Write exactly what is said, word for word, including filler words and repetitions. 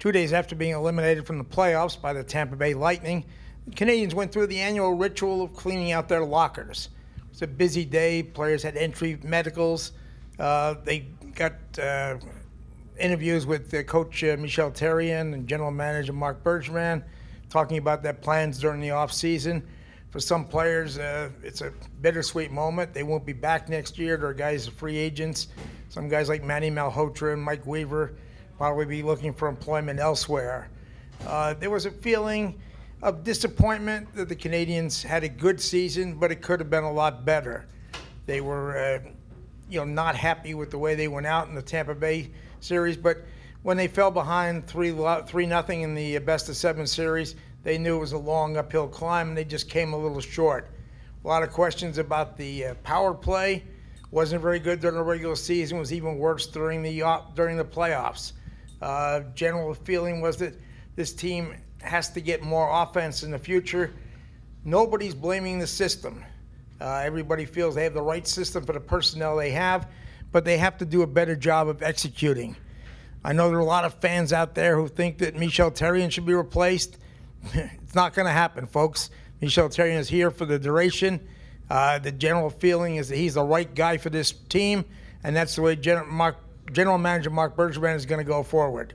Two days after being eliminated from the playoffs by the Tampa Bay Lightning, the Canadiens went through the annual ritual of cleaning out their lockers. It was a busy day. Players had entry medicals. Uh, they got uh, interviews with uh, Coach uh, Michel Therrien and General Manager Mark Bergevin, talking about their plans during the off season. For some players, uh, it's a bittersweet moment. They won't be back next year. There are guys who are free agents. Some guys like Manny Malhotra and Mike Weaver probably be looking for employment elsewhere. Uh, there was a feeling of disappointment that the Canadiens had a good season, but it could have been a lot better. They were uh, you know, not happy with the way they went out in the Tampa Bay series, but when they fell behind three, three nothing in the best of seven series, they knew it was a long uphill climb, and they just came a little short. A lot of questions about the uh, power play. Wasn't very good during the regular season. Was even worse during the uh, during the playoffs. Uh, general feeling was that this team has to get more offense in the future. Nobody's blaming the system. Uh, everybody feels they have the right system for the personnel they have, but they have to do a better job of executing. I know there are a lot of fans out there who think that Michel Therrien should be replaced. It's not going to happen, folks. Michel Therrien is here for the duration. Uh, the general feeling is that he's the right guy for this team, and that's the way Gen Mark, General Manager Mark Bergevin is going to go forward.